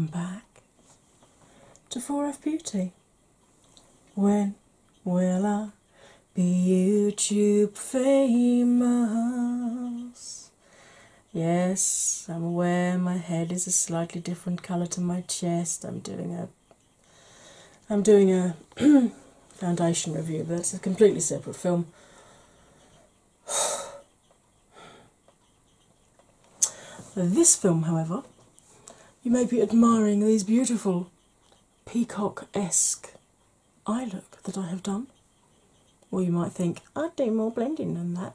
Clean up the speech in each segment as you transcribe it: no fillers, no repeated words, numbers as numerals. welcome back to 4F Beauty. When will I be YouTube famous? Yes, I'm aware my head is a slightly different colour to my chest. I'm doing a foundation review, but it's a completely separate film. This film, however, you may be admiring these beautiful peacock-esque eye look that I have done. Or you might think, I'd do more blending than that.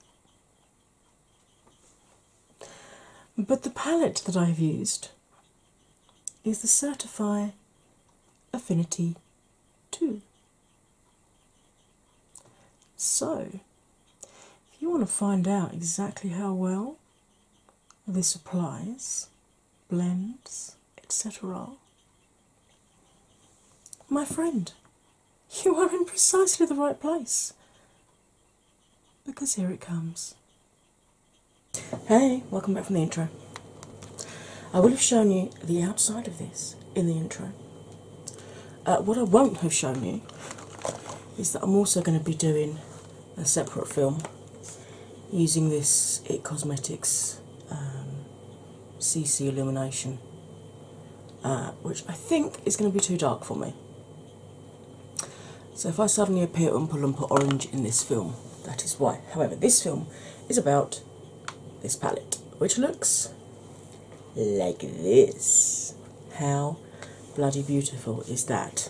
But the palette that I've used is the Certifeye Affinity 2. So, if you want to find out exactly how well this applies, blends, etc., my friend, you are in precisely the right place, because here it comes. Hey, welcome back from the intro. I will have shown you the outside of this in the intro. What I won't have shown you is that I'm also going to be doing a separate film using this IT Cosmetics CC Illumination, which I think is going to be too dark for me. So if I suddenly appear Oompa Loompa orange in this film, that is why. However, this film is about this palette, which looks like this. How bloody beautiful is that?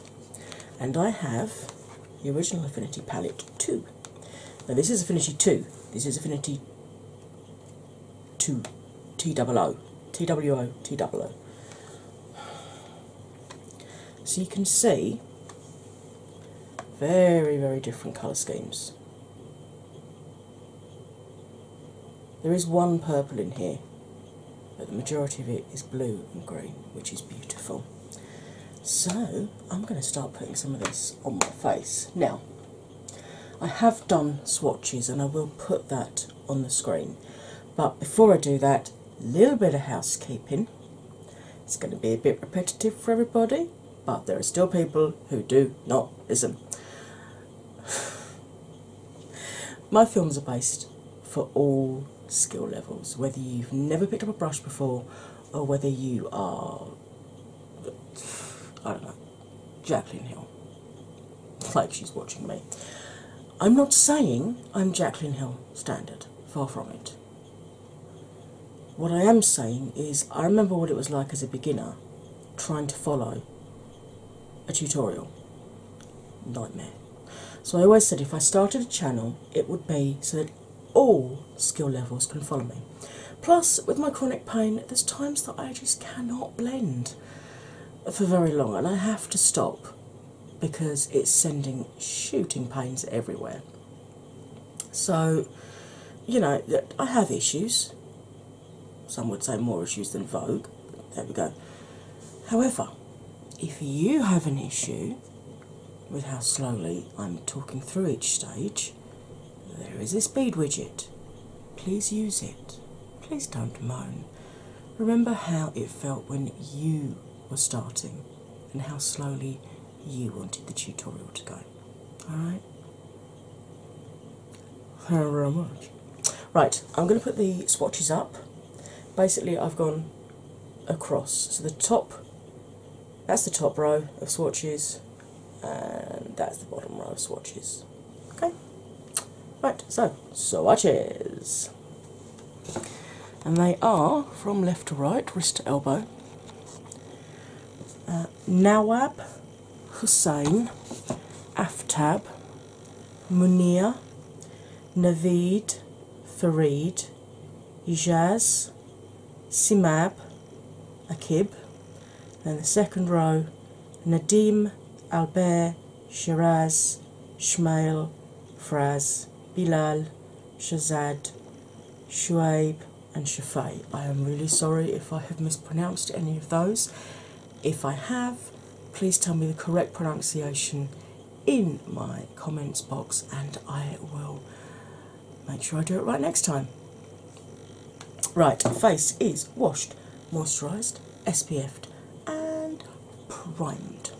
And I have the original Affinity palette 2. Now this is Affinity 2. This is Affinity 2. T00, TWO, TWO. So you can see very, very different colour schemes. There is one purple in here, but the majority of it is blue and green, which is beautiful. So I'm going to start putting some of this on my face. Now, I have done swatches and I will put that on the screen, but before I do that, little bit of housekeeping. It's going to be a bit repetitive for everybody, but there are still people who do not listen. My films are based for all skill levels, whether you've never picked up a brush before or whether you are, I don't know, Jaclyn Hill, like she's watching me. I'm not saying I'm Jaclyn Hill standard, far from it. What I am saying is I remember what it was like as a beginner trying to follow a tutorial. Nightmare. So I always said if I started a channel, it would be so that all skill levels can follow me. Plus, with my chronic pain, there's times that I just cannot blend for very long and I have to stop because it's sending shooting pains everywhere. So, you know, I have issues. Some would say more issues than Vogue. There we go. However, if you have an issue with how slowly I'm talking through each stage, there is a speed widget. Please use it. Please don't moan. Remember how it felt when you were starting and how slowly you wanted the tutorial to go. Alright? Thank you very much. Right, I'm going to put the swatches up. Basically, I've gone across. So the top, that's the top row of swatches, and that's the bottom row of swatches. Okay? Right, so swatches. And they are from left to right, wrist to elbow. Nawab, Hussain, Aftab, Munir, Naveed, Fareed, Jaz, Simab, Akib, then the second row, Nadim, Albert, Shiraz, Shmail, Fraz, Bilal, Shazad, Shuaib and Shafei. I am really sorry if I have mispronounced any of those. If I have, please tell me the correct pronunciation in my comments box and I will make sure I do it right next time. Right, face is washed, moisturised, SPF'd and round.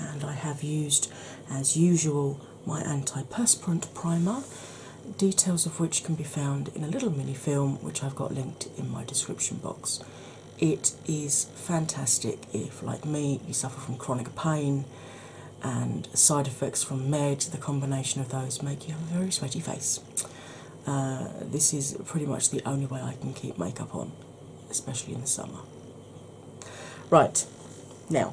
And I have used, as usual, my antiperspirant primer, details of which can be found in a little mini film which I've got linked in my description box. It is fantastic if, like me, you suffer from chronic pain and side effects from meds. The combination of those make you have a very sweaty face. This is pretty much the only way I can keep makeup on, especially in the summer. Right, now,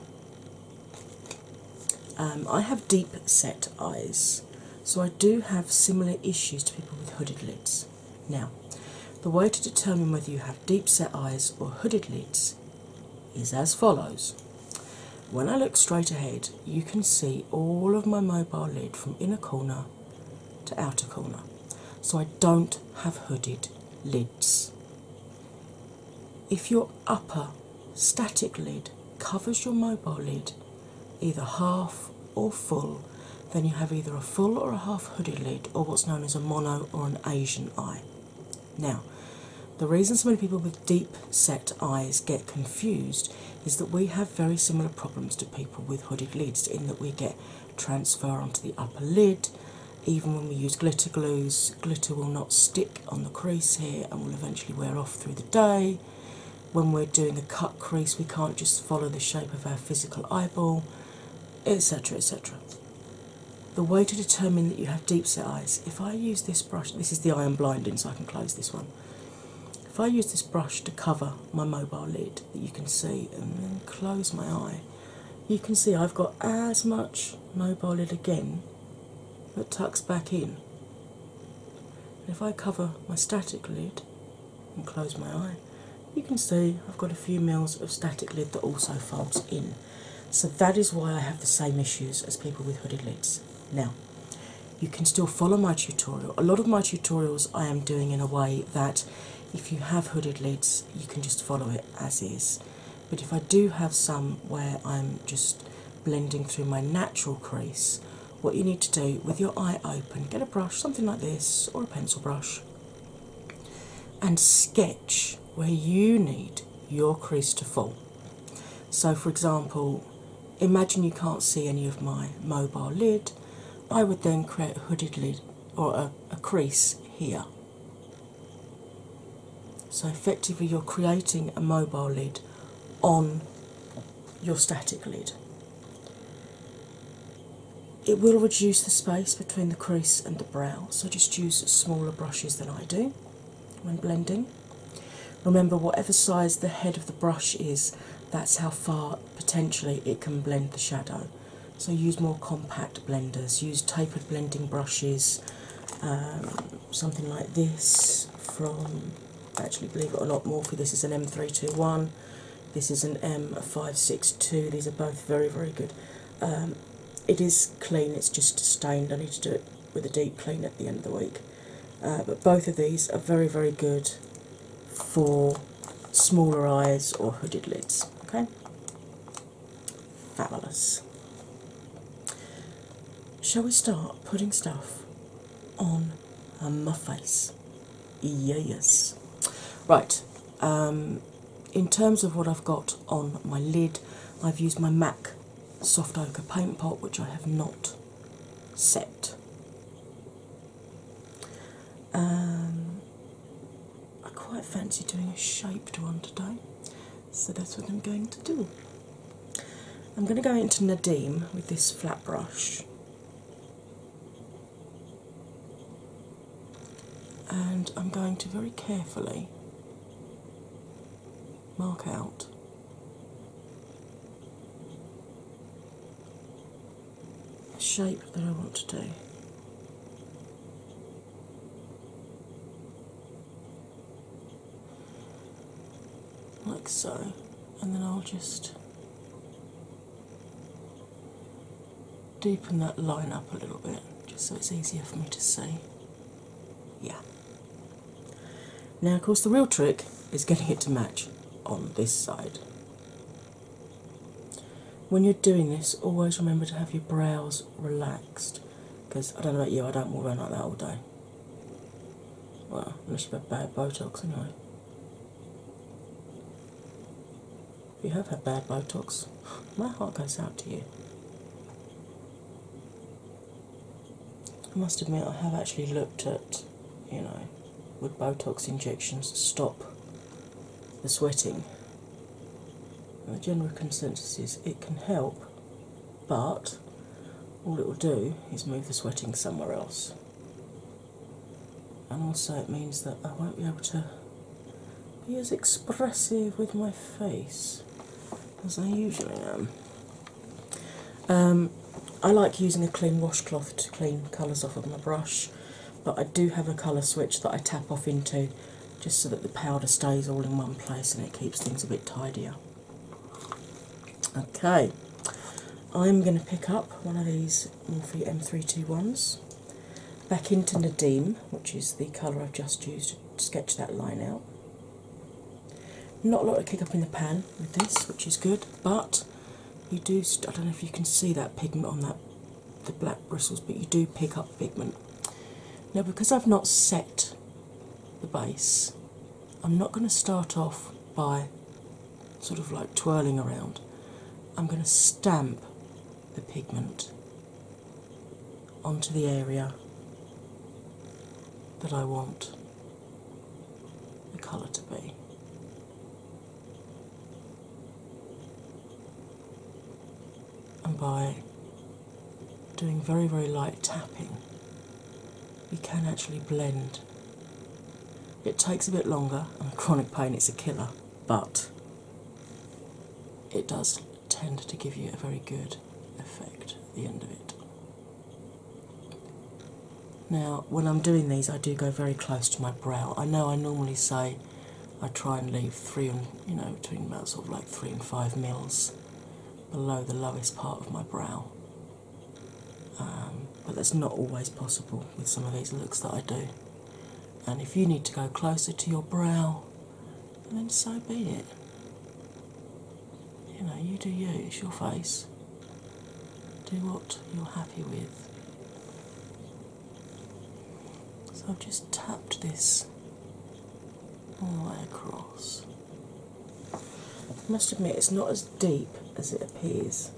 I have deep set eyes, so I do have similar issues to people with hooded lids. Now, the way to determine whether you have deep set eyes or hooded lids is as follows. When I look straight ahead, you can see all of my mobile lid from inner corner to outer corner. So I don't have hooded lids. If your upper static lid covers your mobile lid, either half or full, then you have either a full or a half hooded lid, or what's known as a mono or an Asian eye. Now, the reason so many people with deep set eyes get confused is that we have very similar problems to people with hooded lids, in that we get transfer onto the upper lid. Even when we use glitter glues, glitter will not stick on the crease here and will eventually wear off through the day. When we're doing a cut crease, we can't just follow the shape of our physical eyeball, etc, etc. The way to determine that you have deep set eyes, if I use this brush, this is the eye I'm blind in so I can close this one. If I use this brush to cover my mobile lid that you can see and then close my eye, you can see I've got as much mobile lid again that tucks back in. And if I cover my static lid and close my eye, you can see I've got a few mils of static lid that also folds in. So that is why I have the same issues as people with hooded lids. Now, you can still follow my tutorial. A lot of my tutorials I am doing in a way that if you have hooded lids, you can just follow it as is. But if I do have some where I'm just blending through my natural crease, what you need to do with your eye open, get a brush, something like this, or a pencil brush, and sketch where you need your crease to fall. So for example, imagine you can't see any of my mobile lid, I would then create a hooded lid, or a crease here. So effectively you're creating a mobile lid on your static lid. It will reduce the space between the crease and the brow, so just use smaller brushes than I do when blending. Remember, whatever size the head of the brush is, that's how far potentially it can blend the shadow. So use more compact blenders, use tapered blending brushes, something like this from, actually believe it or not, Morphe. This is an M321, this is an M562, these are both very, very good. It is clean, it's just stained. I need to do it with a deep clean at the end of the week. But both of these are very, very good for smaller eyes or hooded lids. Okay? Fabulous. Shall we start putting stuff on my face? Yes. Right. In terms of what I've got on my lid, I've used my MAC Soft Ochre Paint Pot, which I have not set. I quite fancy doing a shaped one today, so that's what I'm going to do. I'm going to go into Nadim with this flat brush and I'm going to very carefully mark out shape that I want to do. Like so, and then I'll just deepen that line up a little bit, just so it's easier for me to see. Yeah. Now of course the real trick is getting it to match on this side. When you're doing this, always remember to have your brows relaxed, because I don't know about you, I don't walk around like that all day. Well, unless you've had bad Botox anyway. If you have had bad Botox, my heart goes out to you. I must admit, I have actually looked at, you know, would Botox injections stop the sweating? And the general consensus is it can help, but all it will do is move the sweating somewhere else. And also it means that I won't be able to be as expressive with my face as I usually am. I like using a clean washcloth to clean colours off of my brush, but I do have a colour switch that I tap off into just so that the powder stays all in one place and it keeps things a bit tidier. Okay, I'm going to pick up one of these Morphe M321s back into Nadim, which is the colour I've just used to sketch that line out. Not a lot to kick up in the pan with this, which is good, but you do, I don't know if you can see that pigment on that, the black bristles, but you do pick up pigment. Now, because I've not set the base, I'm not going to start off by sort of like twirling around. I'm going to stamp the pigment onto the area that I want the colour to be. And by doing very, very light tapping, you can actually blend. It takes a bit longer, and chronic pain is a killer, but it does tend to give you a very good effect at the end of it. Now, when I'm doing these, I do go very close to my brow. I know I normally say I try and leave three and, you know, between about sort of like 3 and 5 mils below the lowest part of my brow. But that's not always possible with some of these looks that I do. And if you need to go closer to your brow, then so be it. You know, you do you, it's your face. Do what you're happy with. So I've just tapped this all the way across. I must admit, it's not as deep as it appears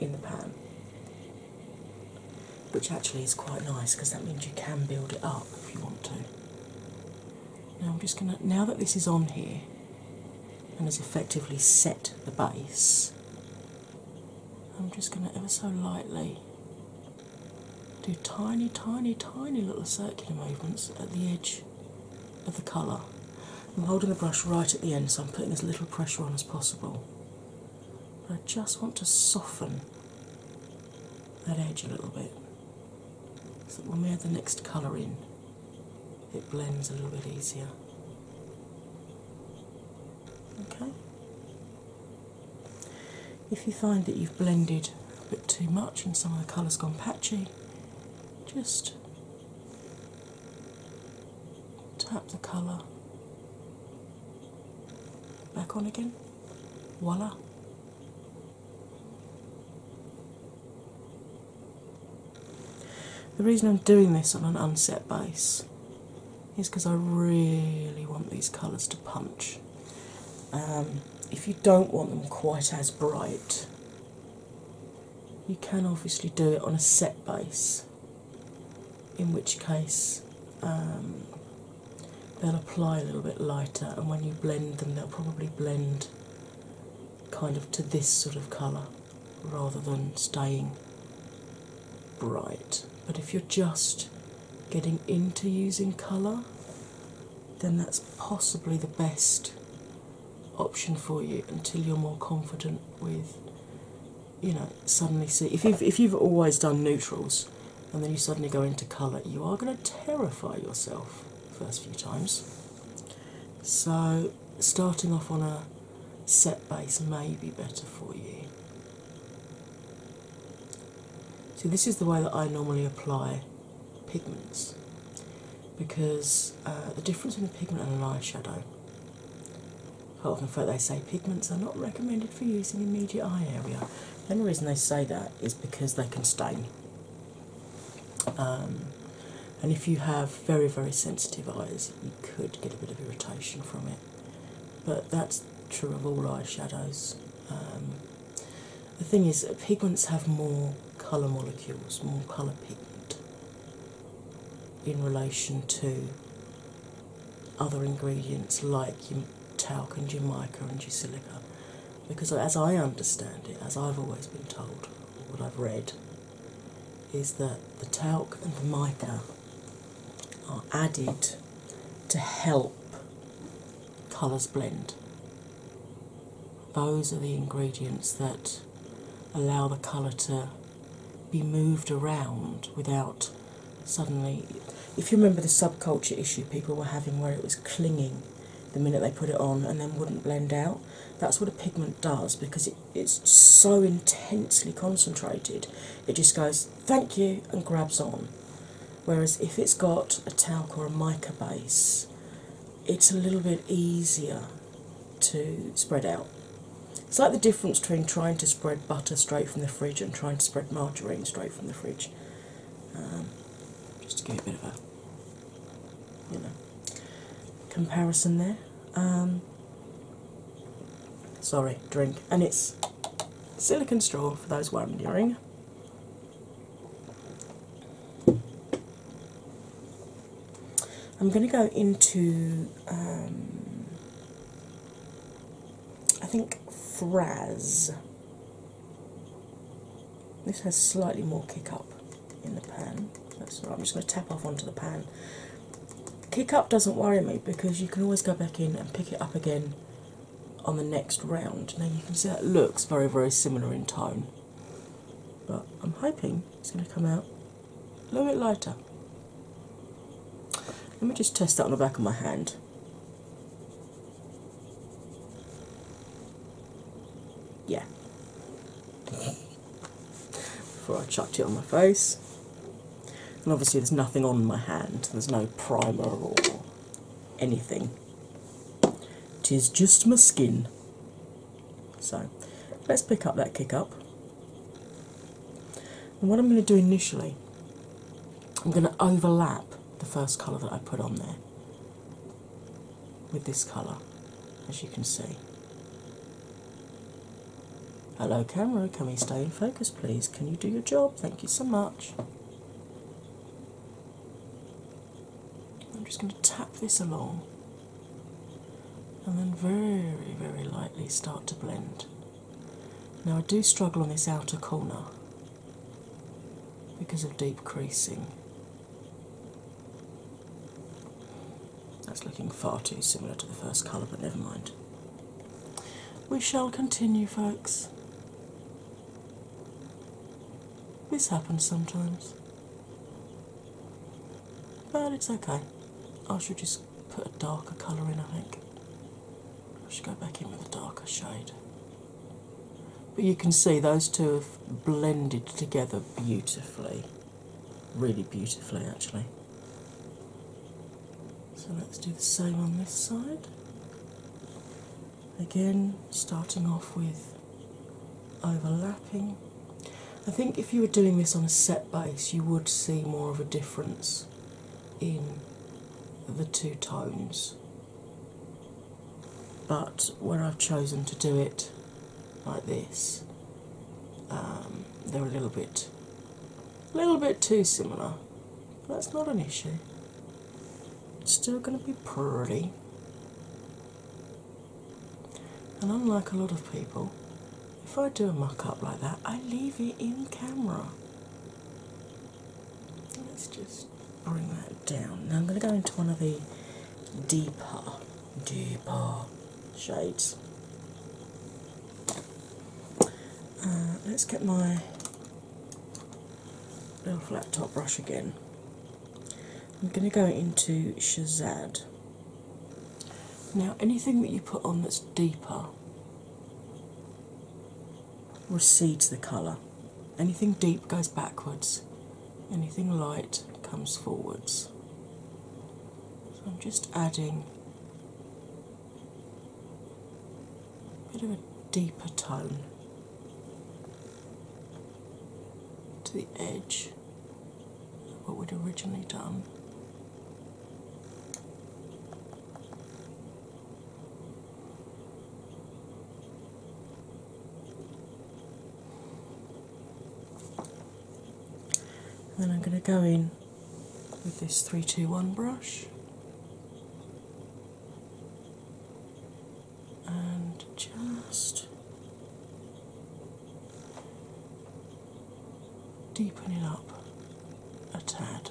in the pan, which actually is quite nice because that means you can build it up if you want to. Now I'm just going to, now that this is on here and has effectively set the base, I'm just going to ever so lightly do tiny, tiny, tiny little circular movements at the edge of the colour. I'm holding the brush right at the end, so I'm putting as little pressure on as possible. But I just want to soften that edge a little bit, so that when we add the next colour in, it blends a little bit easier. Okay. If you find that you've blended a bit too much and some of the colour's gone patchy, just tap the colour back on again. Voila. The reason I'm doing this on an unset base is because I really want these colours to punch. If you don't want them quite as bright, you can obviously do it on a set base, in which case they'll apply a little bit lighter, and when you blend them, they'll probably blend kind of to this sort of colour rather than staying bright. But if you're just getting into using colour, then that's possibly the best option for you until you're more confident with, you know, suddenly see. If you've always done neutrals and then you suddenly go into colour, you are going to terrify yourself the first few times. So starting off on a set base may be better for you. So this is the way that I normally apply pigments, because the difference in a pigment and an eyeshadow, quite often in fact they say pigments are not recommended for use in the immediate eye area. The only reason they say that is because they can stain. And if you have very, very sensitive eyes, you could get a bit of irritation from it. But that's true of all eyeshadows. The thing is that pigments have more colour molecules, more colour pigment in relation to other ingredients like your talc and your mica and your silica, because as I understand it, as I've always been told, what I've read is that the talc and the mica are added to help colours blend. Those are the ingredients that allow the colour to be moved around without suddenly... If you remember the subculture issue people were having where it was clinging the minute they put it on and then wouldn't blend out, that's what a pigment does, because it's so intensely concentrated it just goes thank you and grabs on. Whereas if it's got a talc or a mica base, it's a little bit easier to spread out. It's like the difference between trying to spread butter straight from the fridge and trying to spread margarine straight from the fridge. Just to give you a bit of a, you know, comparison there. Sorry, drink. And it's silicone straw for those wondering. I'm going to go into, I think, Fraz. This has slightly more kick up in the pan. That's all right, I'm just going to tap off onto the pan. Kick up doesn't worry me because you can always go back in and pick it up again on the next round. Now you can see that it looks very, very similar in tone, but I'm hoping it's going to come out a little bit lighter. Let me just test that on the back of my hand. Yeah. Before I chucked it on my face. And obviously there's nothing on my hand. There's no primer or anything. It is just my skin. So, let's pick up that kick up. And what I'm going to do initially, I'm going to overlap the first colour that I put on there with this colour, as you can see. Hello camera, can we stay in focus please? Can you do your job? Thank you so much. I'm just going to tap this along and then very, very lightly start to blend. Now I do struggle on this outer corner because of deep creasing. That's looking far too similar to the first colour, but never mind. We shall continue, folks. This happens sometimes, but it's okay. I should just put a darker colour in, I think. I should go back in with a darker shade. But you can see those two have blended together beautifully. Really beautifully, actually. So let's do the same on this side. Again, starting off with overlapping. I think if you were doing this on a set base, you would see more of a difference in the two tones. But where I've chosen to do it like this, they're a little bit too similar. But that's not an issue. It's still going to be pretty. And unlike a lot of people, if I do a muck-up like that, I leave it in camera. Let's just bring that down. Now I'm going to go into one of the deeper shades. Let's get my little flat top brush again. I'm going to go into Shazad. Now anything that you put on that's deeper recedes the colour. Anything deep goes backwards, anything light comes forwards. So I'm just adding a bit of a deeper tone to the edge of what we'd originally done. Then I'm going to go in with this 321 brush and just deepen it up a tad.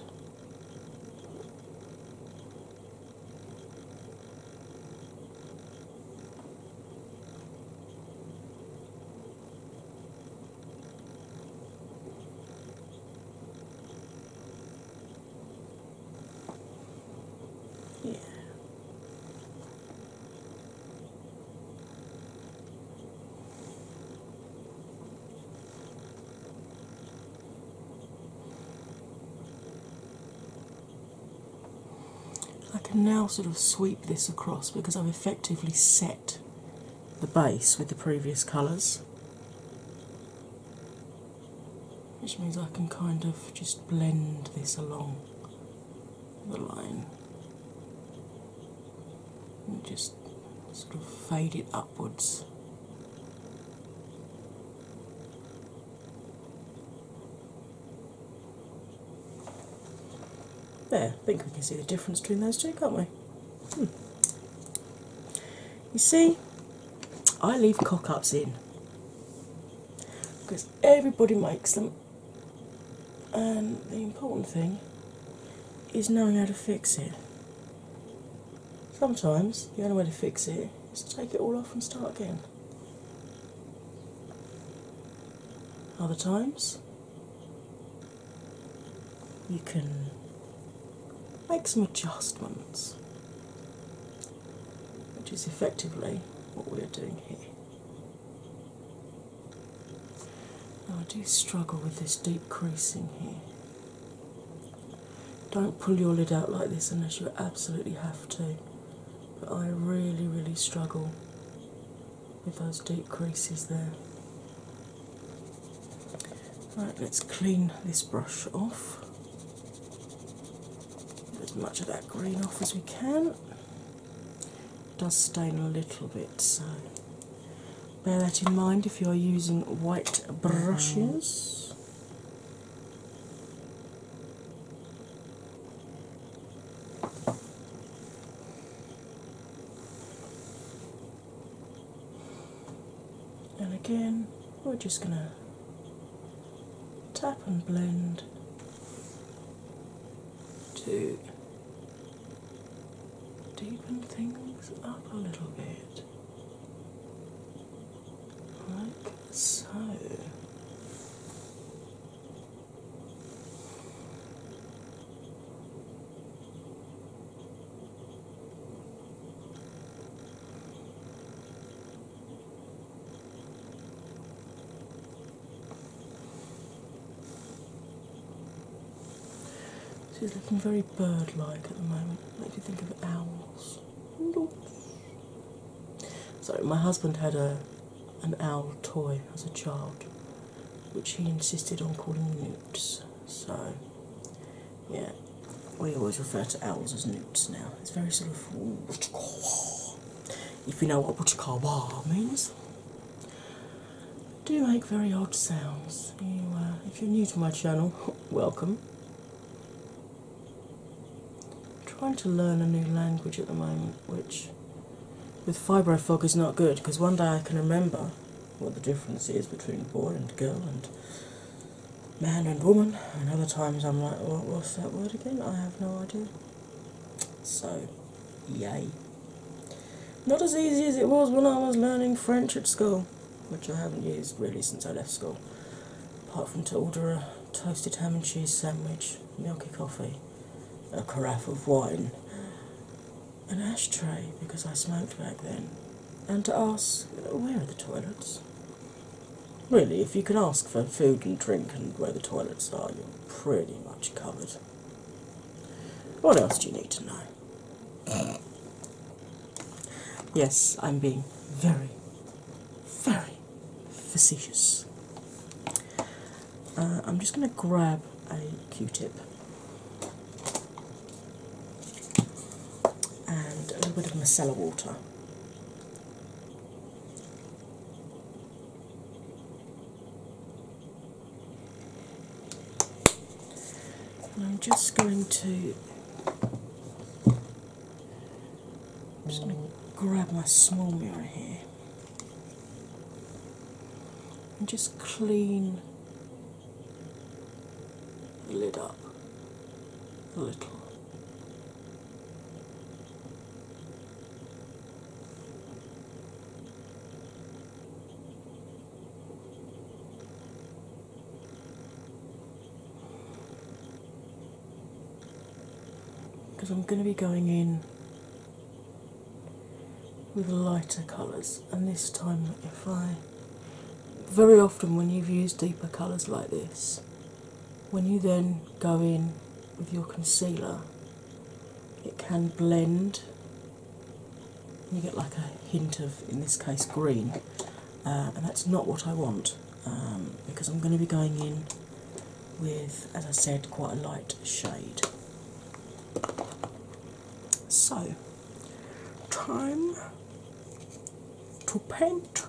Now sort of sweep this across because I've effectively set the base with the previous colours, which means I can kind of just blend this along the line and just sort of fade it upwards. There, I think we can see the difference between those two, can't we? You see, I leave cock-ups in because everybody makes them, and the important thing is knowing how to fix it. Sometimes the only way to fix it is to take it all off and start again. Other times you can make some adjustments, which is effectively what we're doing here. Now I do struggle with this deep creasing here. Don't pull your lid out like this unless you absolutely have to, but I really, really struggle with those deep creases there. Right, let's clean this brush off. Much of that green off as we can. It does stain a little bit, so bear that in mind if you are using white brushes. And again, we're just going to tap and blend to deepen things up a little bit, like so. She's looking very bird-like at the moment. Makes me think of owls. Sorry, my husband had an owl toy as a child, which he insisted on calling newts. So, yeah, we always refer to owls as newts now. It's very sort of, ooh, if you know what butchkawa means. Do make very odd sounds. If you're new to my channel, welcome. Trying to learn a new language at the moment, which with FibroFog is not good, because one day I can remember what the difference is between boy and girl and man and woman, and other times I'm like, oh, what's that word again? I have no idea. So, yay. Not as easy as it was when I was learning French at school, which I haven't used really since I left school, apart from to order a toasted ham and cheese sandwich, milky coffee, a carafe of wine, an ashtray because I smoked back then, and to ask where are the toilets. Really, if you can ask for food and drink and where the toilets are, you're pretty much covered. What else do you need to know? Yes, I'm being very, very facetious. I'm just going to grab a Q-tip. Bit of micellar water. just going to grab my small mirror here and just clean the lid up a little. Because I'm going to be going in with lighter colours, and this time if I... Very often when you've used deeper colours like this, when you then go in with your concealer, it can blend. You get like a hint of, in this case, green, and that's not what I want, because I'm going to be going in with, as I said, quite a light shade. So, time to paint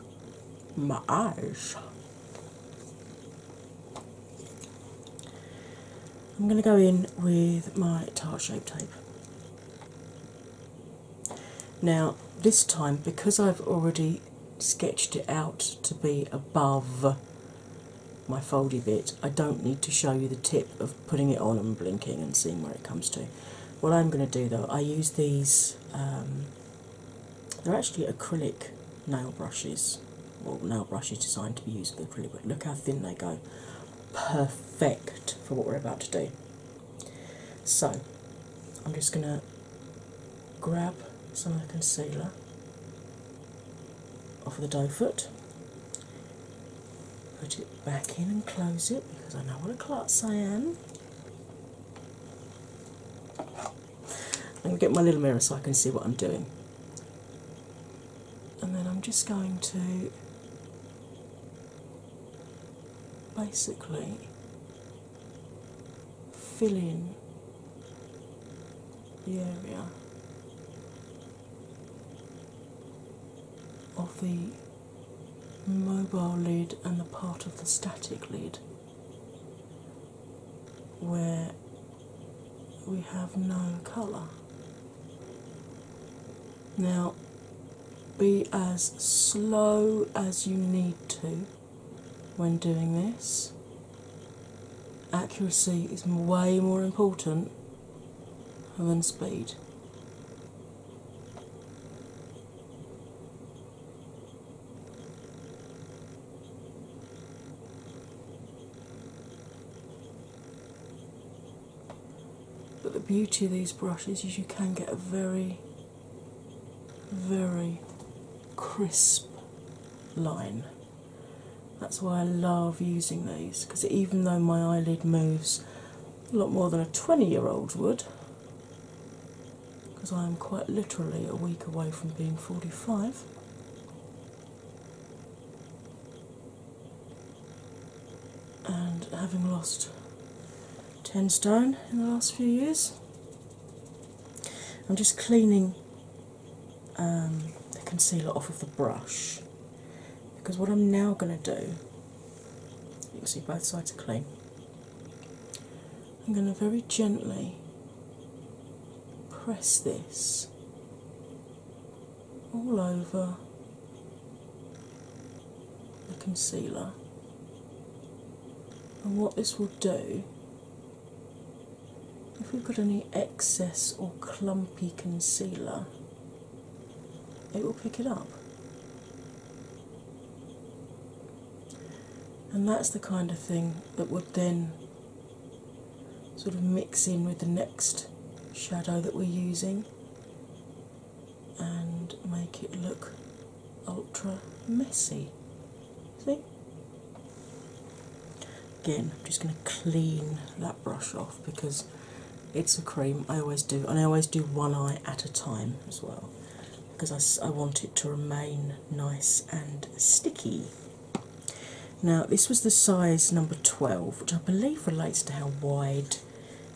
my eyes. I'm going to go in with my Tarte Shape Tape. Now, this time, because I've already sketched it out to be above my foldy bit, I don't need to show you the tip of putting it on and blinking and seeing where it comes to. What I'm going to do though, I use these, they're actually acrylic nail brushes, or nail brushes designed to be used with acrylic, but look how thin they go. Perfect for what we're about to do. So, I'm just going to grab some of the concealer off of the doe foot, put it back in and close it, because I know what a klutz I am. I'm going to get my little mirror so I can see what I'm doing. And then I'm just going to basically fill in the area of the mobile lid and the part of the static lid where we have no colour. Now, be as slow as you need to when doing this. Accuracy is way more important than speed. But the beauty of these brushes is you can get a very crisp line. That's why I love using these, because even though my eyelid moves a lot more than a 20-year-old would, because I am quite literally a week away from being 45, and having lost 10 stone in the last few years, I'm just cleaning the concealer off of the brush, because what I'm now going to do, you can see both sides are clean, I'm going to very gently press this all over the concealer, and what this will do, if we've got any excess or clumpy concealer, it will pick it up. And that's the kind of thing that would then sort of mix in with the next shadow that we're using and make it look ultra messy. See? Again, I'm just going to clean that brush off because it's a cream. I always do, and I always do one eye at a time as well, because I want it to remain nice and sticky. Now, this was the size number 12, which I believe relates to how wide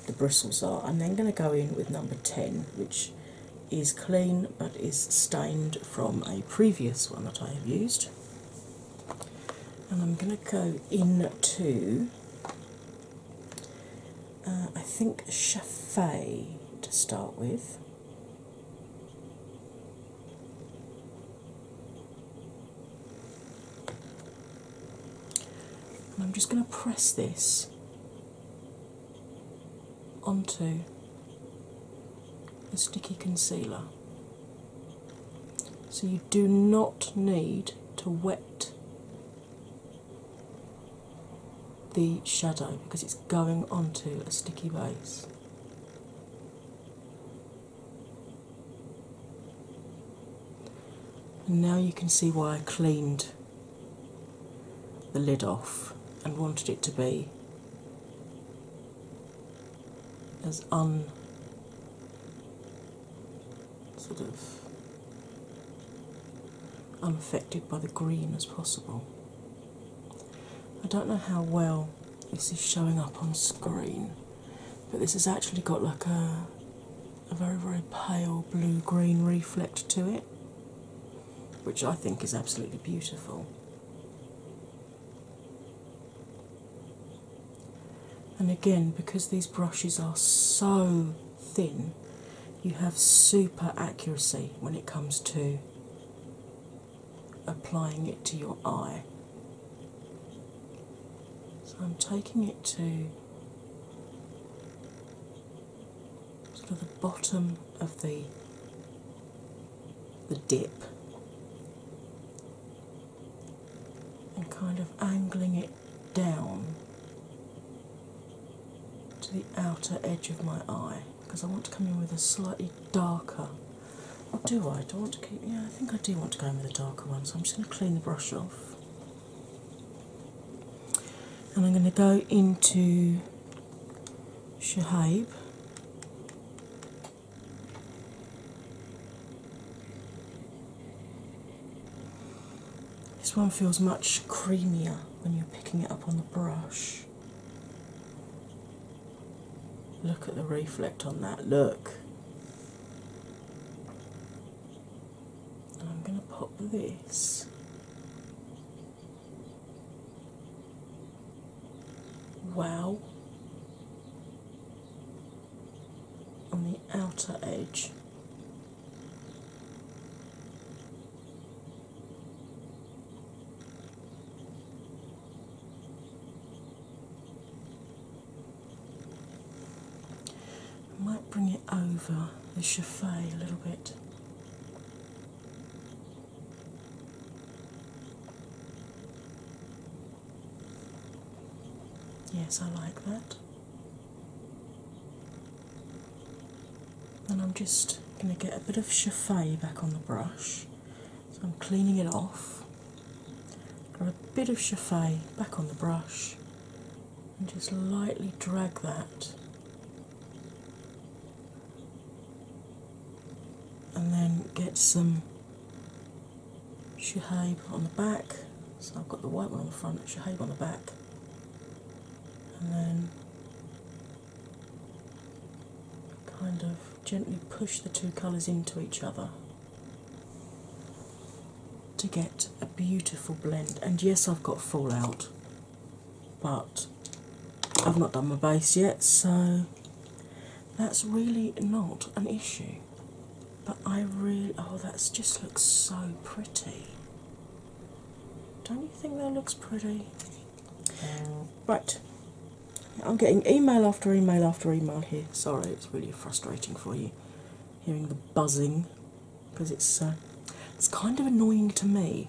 the bristles are. I'm then going to go in with number 10, which is clean but is stained from a previous one that I have used. And I'm going to go into, I think Chaffee to start with. And I'm just going to press this onto the sticky concealer. So you do not need to wet the shadow because it's going onto a sticky base. And now you can see why I cleaned the lid off and wanted it to be as unaffected by the green as possible. I don't know how well this is showing up on screen, but this has actually got like a very, very pale blue-green reflect to it, which I think is absolutely beautiful. And again, because these brushes are so thin, you have super accuracy when it comes to applying it to your eye. So I'm taking it to sort of the bottom of the dip and kind of angling it down to the outer edge of my eye, because I want to come in with a slightly darker. Do I? Do I want to keep? Yeah, I think I do want to go in with a darker one, so I'm just going to clean the brush off. And I'm going to go into Shahaib. This one feels much creamier when you're picking it up on the brush. Look at the reflect on that, look. This wow on the outer edge, I might bring it over the Chaffee a little bit. Yes, I like that. And I'm just going to get a bit of Chaffee back on the brush. So I'm cleaning it off. Got a bit of Chaffee back on the brush and just lightly drag that. And then get some Chaffee on the back. So I've got the white one on the front, Chaffee on the back. And then kind of gently push the two colours into each other to get a beautiful blend. And yes, I've got fallout, but I've not done my base yet, so that's really not an issue. But I really, oh, that just looks so pretty. Don't you think that looks pretty? Right. I'm getting email after email after email here. Sorry, it's really frustrating for you hearing the buzzing, because it's kind of annoying to me.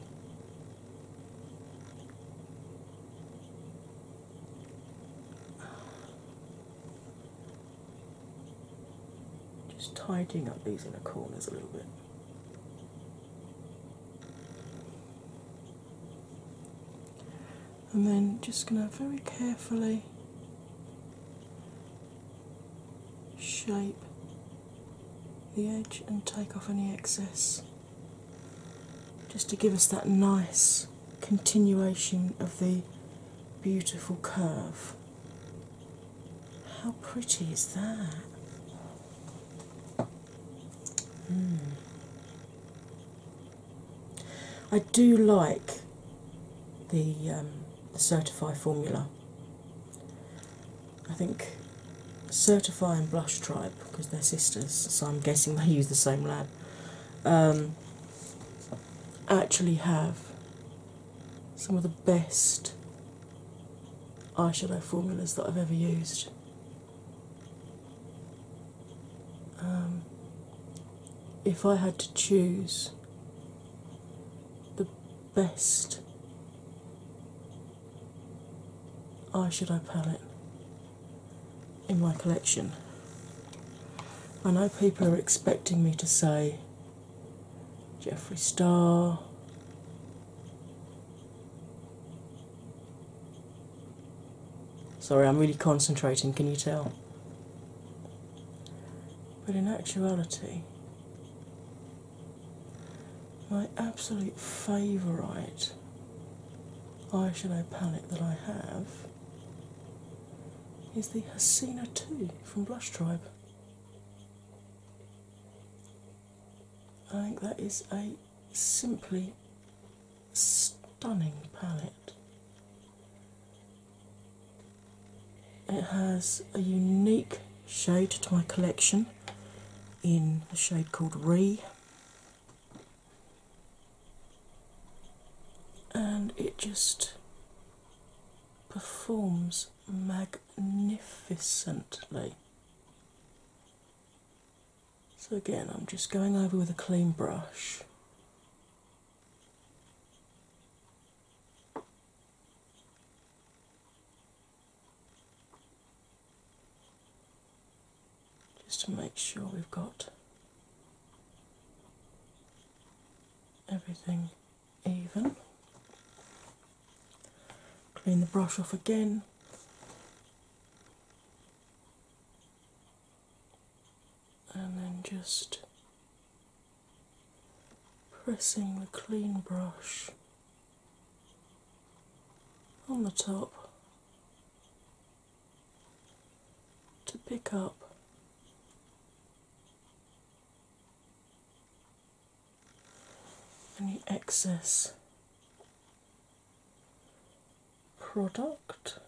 Just tidying up these inner corners a little bit. And then just going to very carefully shape the edge and take off any excess, just to give us that nice continuation of the beautiful curve. How pretty is that? I do like the Certifeye formula. I think Certifeye and Blush Tribe, because they're sisters, so I'm guessing they use the same lab, actually have some of the best eyeshadow formulas that I've ever used. If I had to choose the best eyeshadow palette in my collection, I know people are expecting me to say Jeffree Star, sorry I'm really concentrating, can you tell? But in actuality, my absolute favourite eyeshadow palette that I have is the Hasina 2 from Blush Tribe. I think that is a simply stunning palette. It has a unique shade to my collection in the shade called Re. And it just performs magnificently. So again, I'm just going over with a clean brush just to make sure we've got everything even. Clean the brush off again. And then just pressing the clean brush on the top to pick up any excess product.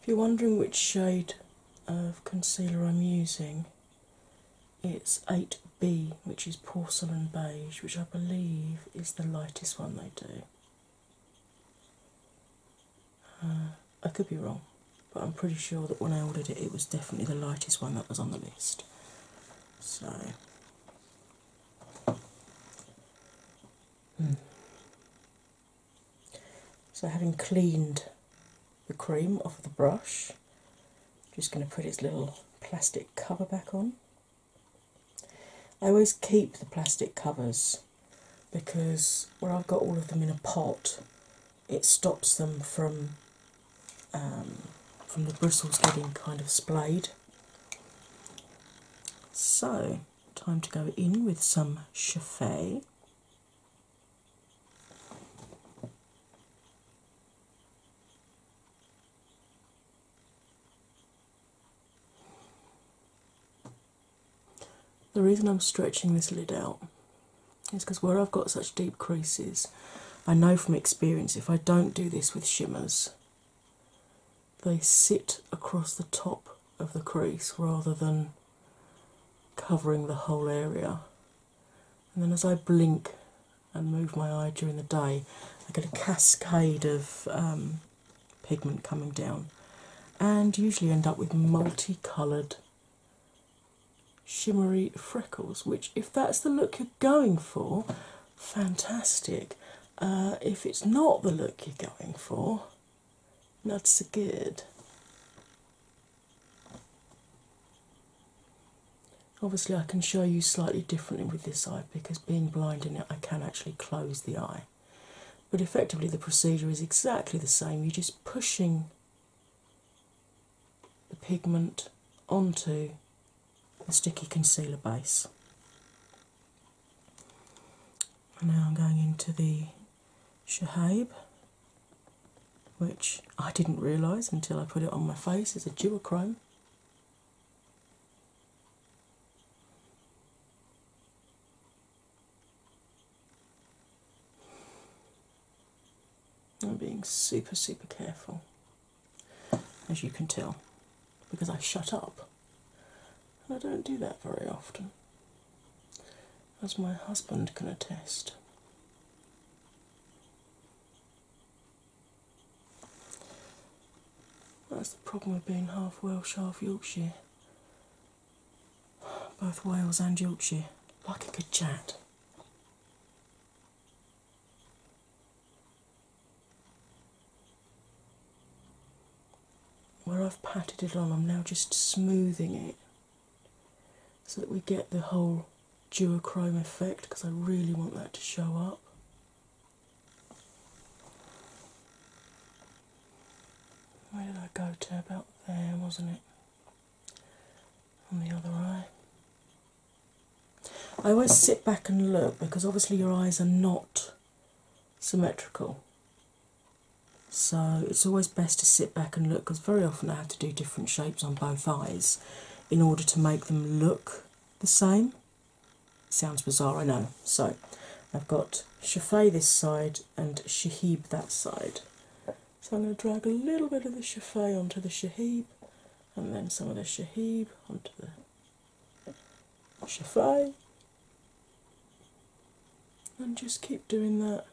If you're wondering which shade of concealer I'm using, it's 8B, which is Porcelain Beige, which I believe is the lightest one they do. I could be wrong, but I'm pretty sure that when I ordered it, it was definitely the lightest one that was on the list. So. So having cleaned the cream off the brush, just going to put its little plastic cover back on. I always keep the plastic covers because where I've got all of them in a pot, it stops them from the bristles getting kind of splayed. So time to go in with some Certifeye. The reason I'm stretching this lid out is because where I've got such deep creases, I know from experience if I don't do this with shimmers, they sit across the top of the crease rather than covering the whole area. And then as I blink and move my eye during the day, I get a cascade of pigment coming down and usually end up with multicoloured shimmery freckles, which if that's the look you're going for, fantastic. If it's not the look you're going for, not so good. Obviously I can show you slightly differently with this eye because being blind in it I can actually close the eye. But effectively the procedure is exactly the same, you're just pushing the pigment onto a sticky concealer base. And now I'm going into the Certifeye, which I didn't realise until I put it on my face, is a duochrome. I'm being being super, super careful, as you can tell, because I shut up. And I don't do that very often, as my husband can attest. That's the problem with being half Welsh, half Yorkshire. Both Wales and Yorkshire. Like a good chat. Where I've patted it on, I'm now just smoothing it so that we get the whole duochrome effect, because I really want that to show up. Where did I go to? About there, wasn't it? On the other eye. I always sit back and look, because obviously your eyes are not symmetrical. So it's always best to sit back and look, because very often I have to do different shapes on both eyes in order to make them look the same. It sounds bizarre, I know. So I've got Chaffee this side and Shahib that side. So I'm going to drag a little bit of the Chaffee onto the Shahib, and then some of the Shahib onto the Chaffee. And just keep doing that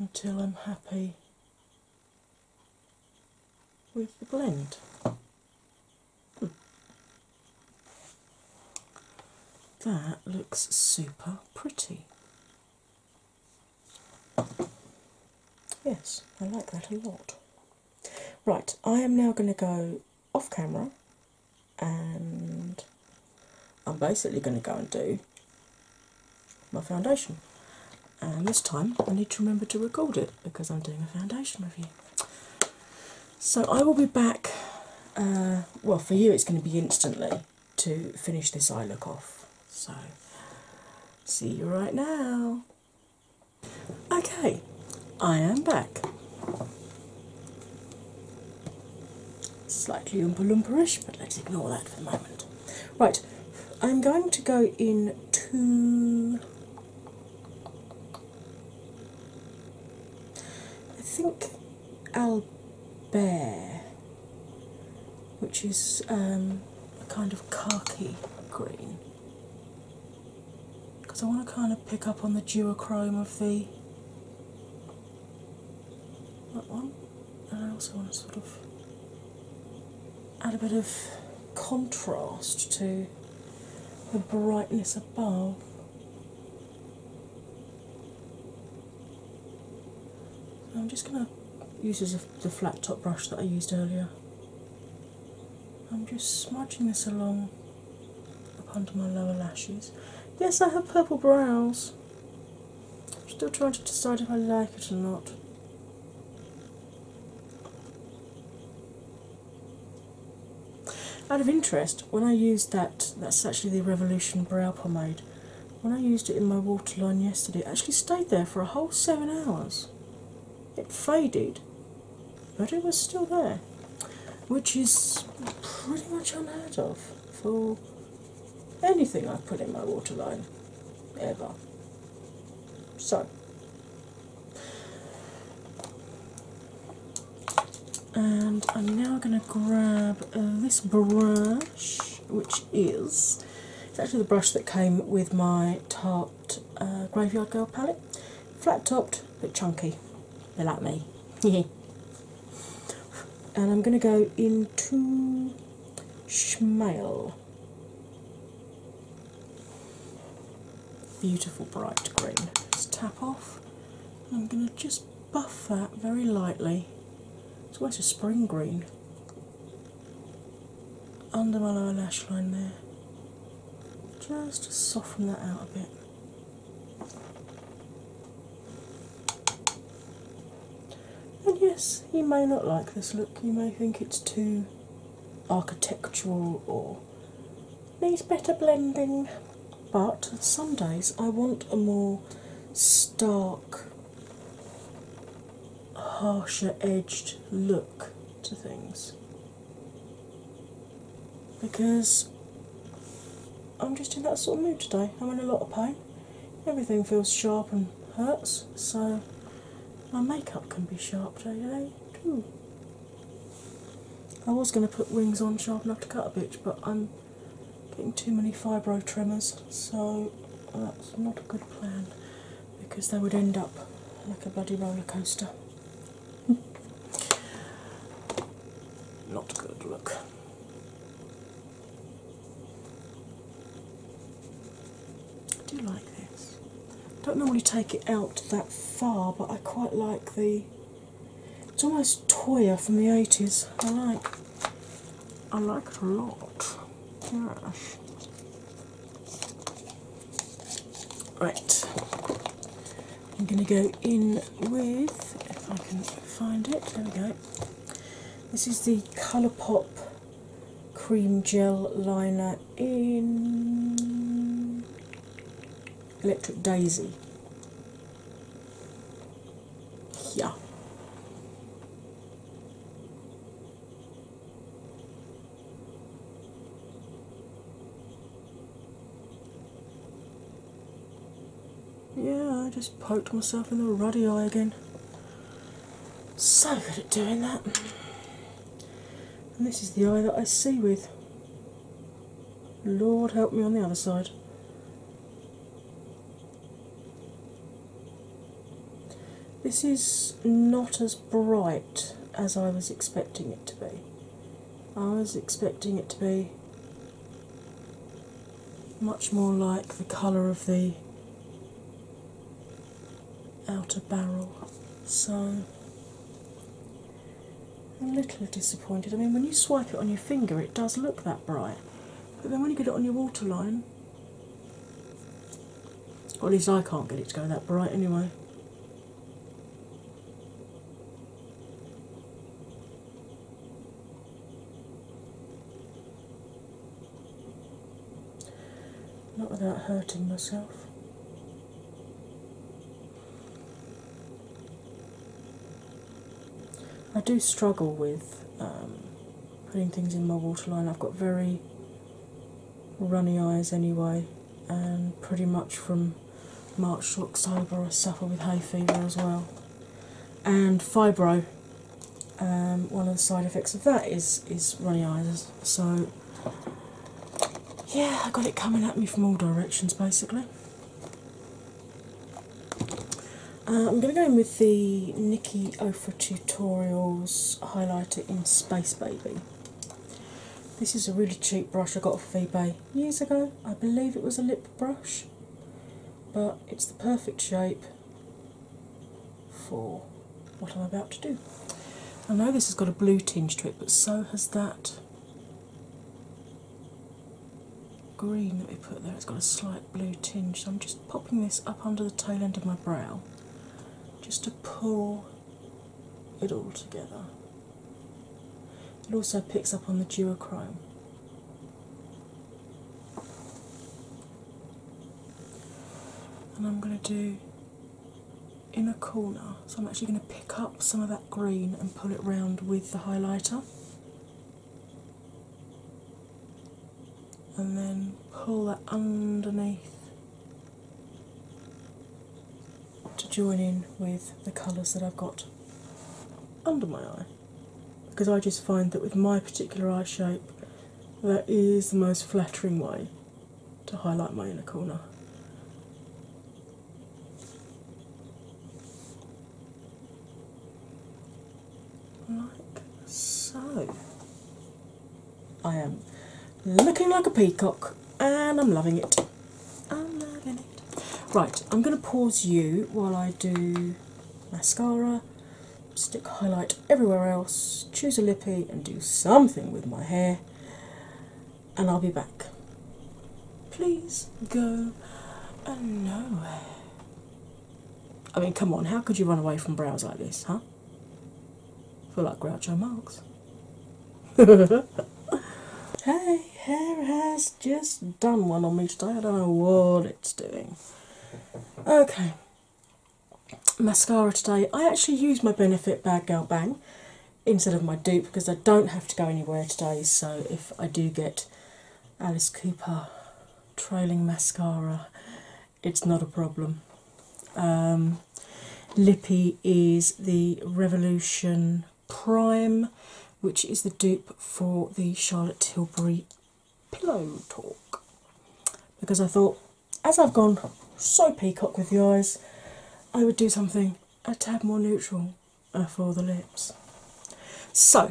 until I'm happy with the blend. That looks super pretty. Yes, I like that a lot. Right, I am now going to go off camera, and I'm basically going to go and do my foundation. And this time I need to remember to record it, because I'm doing a foundation review. So I will be back, well, for you it's going to be instantly, to finish this eye look off. So, see you right now. Okay, I am back. Slightly Oompa Loompa-ish, but let's ignore that for the moment. Right, I'm going to go in to... I think Albert, which is a kind of khaki green, because I want to kind of pick up on the duochrome of the that one, and I also want to sort of add a bit of contrast to the brightness above. I'm just going to use the flat top brush that I used earlier. I'm just smudging this along up under my lower lashes. Yes, I have purple brows. I'm still trying to decide if I like it or not. Out of interest, when I used that's actually the Revolution Brow Pomade, when I used it in my waterline yesterday, it actually stayed there for a whole 7 hours. It faded, but it was still there, which is pretty much unheard of for anything I've put in my waterline, ever. So, and I'm now going to grab this brush, which is, it's actually the brush that came with my Tarte Graveyard Girl palette. Flat topped, but chunky. They like me. And I'm going to go into Schmale. Beautiful bright green. Just tap off. I'm going to just buff that very lightly. It's almost a spring green. Under my lower lash line there. Just to soften that out a bit. And yes, you may not like this look, you may think it's too architectural or needs better blending, but some days I want a more stark, harsher edged look to things, because I'm just in that sort of mood today. I'm in a lot of pain, everything feels sharp and hurts, so My makeup can be sharp today. I was going to put rings on sharp enough to cut a bitch, but I'm getting too many fibro tremors, so that's not a good plan because they would end up like a bloody roller coaster. Not a good look. I do like this. I don't normally take it out that far, but I quite like the. It's almost Toya from the 80s. I like it a lot. Yeah. Right. I'm going to go in with, if I can find it, there we go. This is the Colourpop Cream Gel Liner in Electric Daisy. Yeah. Yeah, I just poked myself in the ruddy eye again. So good at doing that. And this is the eye that I see with. Lord help me on the other side. This is not as bright as I was expecting it to be. I was expecting it to be much more like the colour of the outer barrel. So a little disappointed. I mean, when you swipe it on your finger, it does look that bright, but then when you get it on your waterline, or at least I can't get it to go that bright anyway. Not without hurting myself. I do struggle with putting things in my waterline. I've got very runny eyes anyway, and pretty much from March to October I suffer with hay fever as well. And fibro, one of the side effects of that is runny eyes. So yeah, I got it coming at me from all directions basically. I'm going to go in with the Nikki Ofra Tutorials Highlighter in Space Baby. This is a really cheap brush I got off of eBay years ago. I believe it was a lip brush, but it's the perfect shape for what I'm about to do. I know this has got a blue tinge to it, but so has that green that we put there. It's got a slight blue tinge, so I'm just popping this up under the tail end of my brow, just to pull it all together. It also picks up on the duochrome. And I'm going to do inner corner. So I'm actually going to pick up some of that green and pull it round with the highlighter. And then pull that underneath to join in with the colours that I've got under my eye, because I just find that with my particular eye shape that is the most flattering way to highlight my inner corner. Like so. I am looking like a peacock and I'm loving it. Right, I'm going to pause you while I do mascara, stick highlight everywhere else, choose a lippy and do something with my hair, and I'll be back. Please go nowhere. I mean, come on, how could you run away from brows like this, huh? I feel like Groucho Marx. Hey, hair has just done one on me today. I don't know what it's doing. Okay, mascara today. I actually use my Benefit Bad Gal Bang instead of my dupe because I don't have to go anywhere today, so if I do get Alice Cooper trailing mascara, it's not a problem. lippy is the Revolution Prime, which is the dupe for the Charlotte Tilbury Pillow Talk. Because I thought, as I've gone so peacock with the eyes, I would do something a tad more neutral for the lips. So,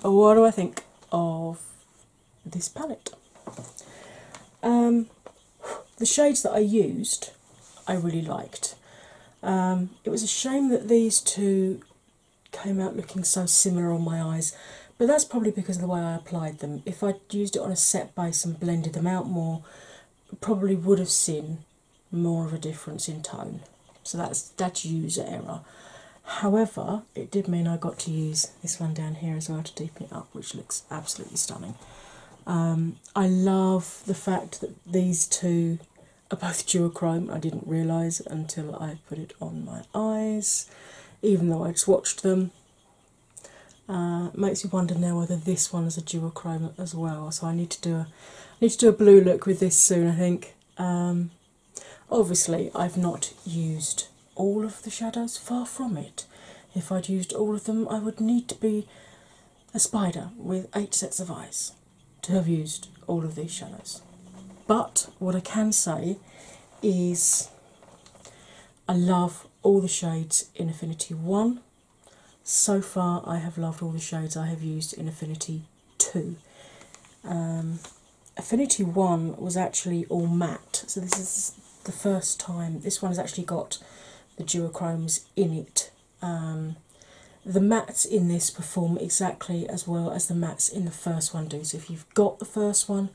what do I think of this palette? The shades that I used, I really liked. It was a shame that these two came out looking so similar on my eyes, but that's probably because of the way I applied them. If I'd used it on a set base and blended them out more, probably would have seen more of a difference in tone. So that's user error. However, it did mean I got to use this one down here as well to deepen it up, which looks absolutely stunning. I love the fact that these two are both duochrome. I didn't realise until I put it on my eyes, even though I'd swatched them. Makes me wonder now whether this one is a duochrome as well. So I need to do a blue look with this soon, I think. Obviously, I've not used all of the shadows, far from it. If I'd used all of them, I would need to be a spider with 8 sets of eyes to have used all of these shadows. But what I can say is I love all the shades in Affinity 1. So far I have loved all the shades I have used in Affinity 2. Affinity 1 was actually all matte, so this is the first time this one has actually got the duochromes in it. The mattes in this perform exactly as well as the mattes in the first one do. So if you've got the first one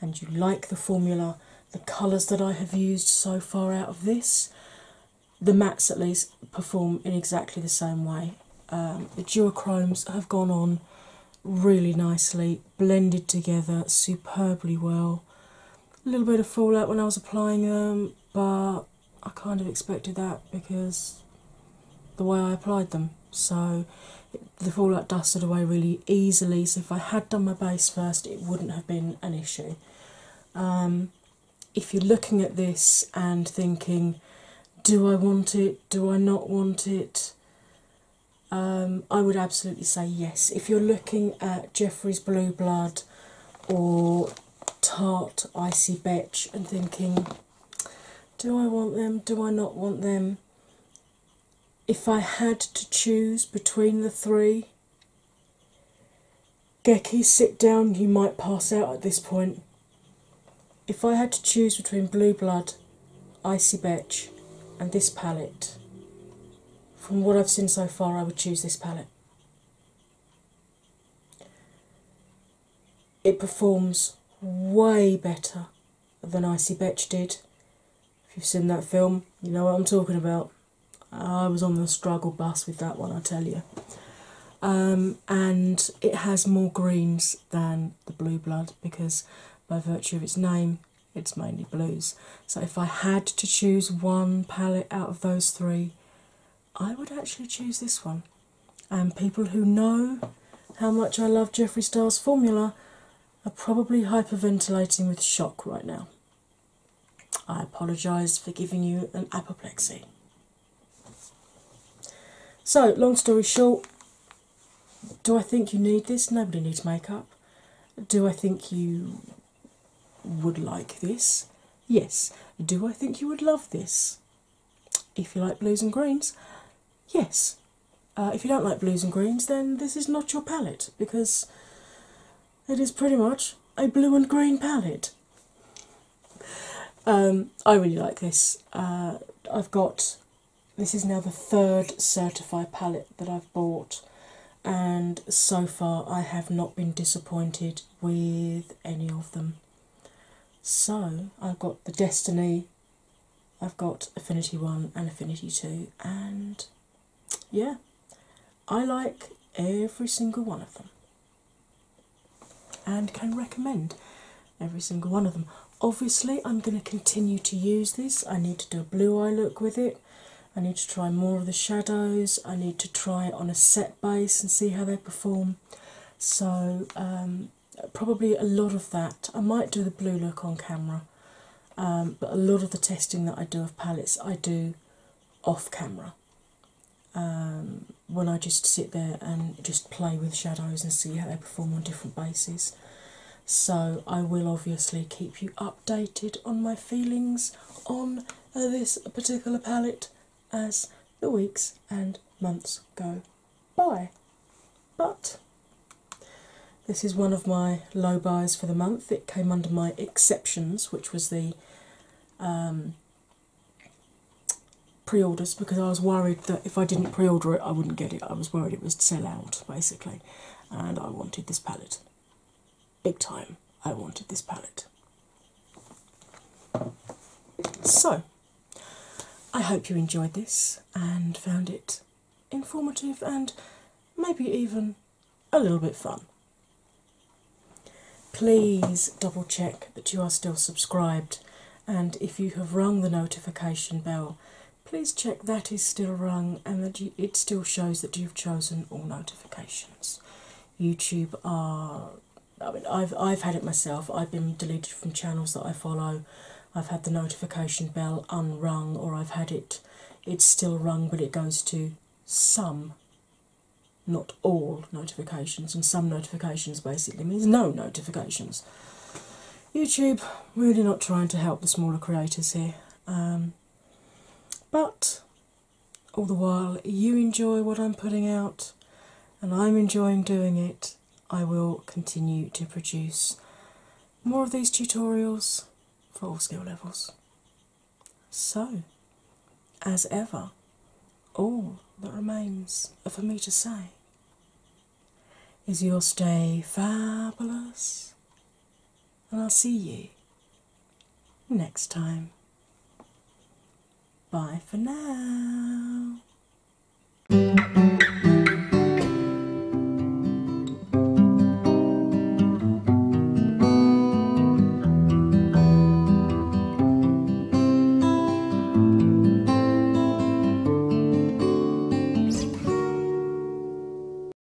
and you like the formula, the colours that I have used so far out of this, the mattes at least perform in exactly the same way. The duochromes have gone on really nicely, blended together superbly well. A little bit of fallout when I was applying them, but I kind of expected that because the way I applied them. So the fallout dusted away really easily, so if I had done my base first it wouldn't have been an issue. If you're looking at this and thinking, do I want it, do I not want it, I would absolutely say yes. If you're looking at Jeffree's Blue Blood or Tarte, Icy Betch and thinking, do I want them, do I not want them? If I had to choose between the three, Geki, sit down, you might pass out at this point. If I had to choose between Blue Blood, Icy Betch and this palette, from what I've seen so far I would choose this palette. It performs way better than Icy Betch did. If you've seen that film, you know what I'm talking about. I was on the struggle bus with that one, I tell you. And it has more greens than the Blue Blood because by virtue of its name it's mainly blues. So if I had to choose one palette out of those three, I would actually choose this one. And people who know how much I love Jeffree Star's formula are probably hyperventilating with shock right now. I apologise for giving you an apoplexy. So, long story short, do I think you need this? Nobody needs makeup. Do I think you would like this? Yes. Do I think you would love this? If you like blues and greens, yes. If you don't like blues and greens, then this is not your palette, because it is pretty much a blue and green palette. I really like this. This is now the third Certifeye palette that I've bought, and so far I have not been disappointed with any of them. So I've got the Destiny, I've got Affinity 1 and Affinity 2, and yeah, I like every single one of them and can recommend every single one of them. Obviously I'm going to continue to use this. I need to do a blue eye look with it. I need to try more of the shadows, I need to try it on a set base and see how they perform. So probably a lot of that. I might do the blue look on camera, but a lot of the testing that I do of palettes I do off camera. when I just sit there and just play with shadows and see how they perform on different bases. So I will obviously keep you updated on my feelings on this particular palette as the weeks and months go by. But this is one of my low buys for the month. It came under my exceptions, which was the pre-orders, because I was worried that if I didn't pre-order it I wouldn't get it. I was worried it was sell out basically, and I wanted this palette. Big time, I wanted this palette. So, I hope you enjoyed this and found it informative and maybe even a little bit fun. Please double check that you are still subscribed, and if you have rung the notification bell, please check that is still rung and that it still shows that you've chosen all notifications. YouTube are... I mean, I've had it myself. I've been deleted from channels that I follow. I've had the notification bell unrung, or I've had it's still rung but it goes to some, not all, notifications, and some notifications basically means no notifications. YouTube really not trying to help the smaller creators here, but all the while you enjoy what I'm putting out and I'm enjoying doing it. I will continue to produce more of these tutorials for all skill levels. So, as ever, all that remains for me to say is you'll stay fabulous, and I'll see you next time. Bye for now.